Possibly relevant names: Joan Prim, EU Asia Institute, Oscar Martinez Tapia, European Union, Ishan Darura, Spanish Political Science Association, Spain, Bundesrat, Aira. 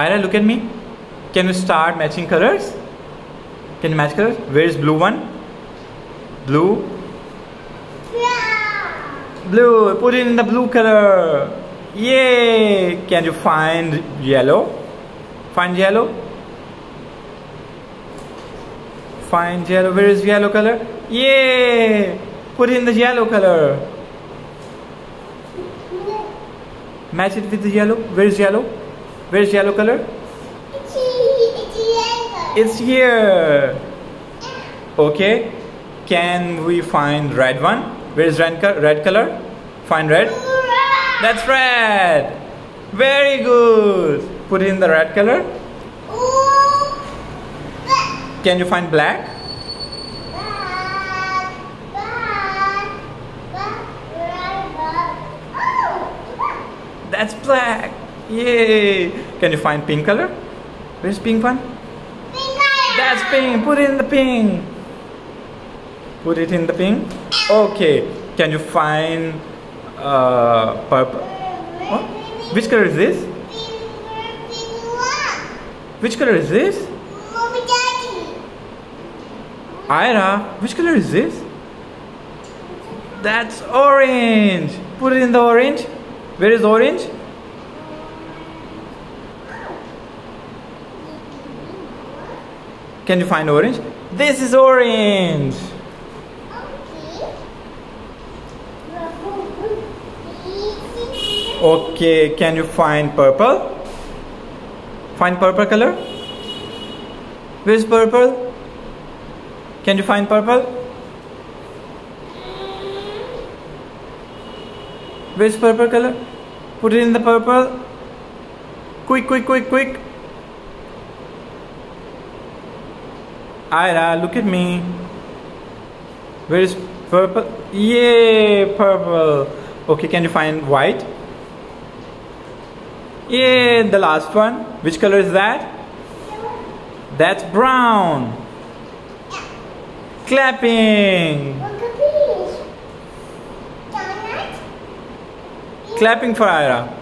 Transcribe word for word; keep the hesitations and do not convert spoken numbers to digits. Aira, look at me. Can you start matching colors? Can you match colors? Where is blue one? Blue. Yeah. Blue. Put it in the blue color. Yay! Can you find yellow? Find yellow. Find yellow. Where is yellow color? Yay! Put in the yellow color. Match it with the yellow. Where is yellow? Where is yellow color? It's here. It's here. Okay. Can we find red one? Where is red, co red color? Find red. That's red. Very good. Put in the red color. Can you find black? That's black. Yay. Can you find pink color? Where's pink one? Pink color. That's pink. Put it in the pink. Put it in the pink. Okay. Can you find uh, purple? What? Which color is this? Which color is this? Aira, which color is this? That's orange. Put it in the orange. Where is orange? Can you find orange? This is orange. Okay, can you find purple? Find purple color? Where is purple? Can you find purple? Where is purple color? Put it in the purple. Quick, quick, quick, quick. Aira, look at me. Where is purple? Yay, purple. Okay, can you find white? Yay, the last one. Which color is that? That's brown. Clapping. Clapping for Aira.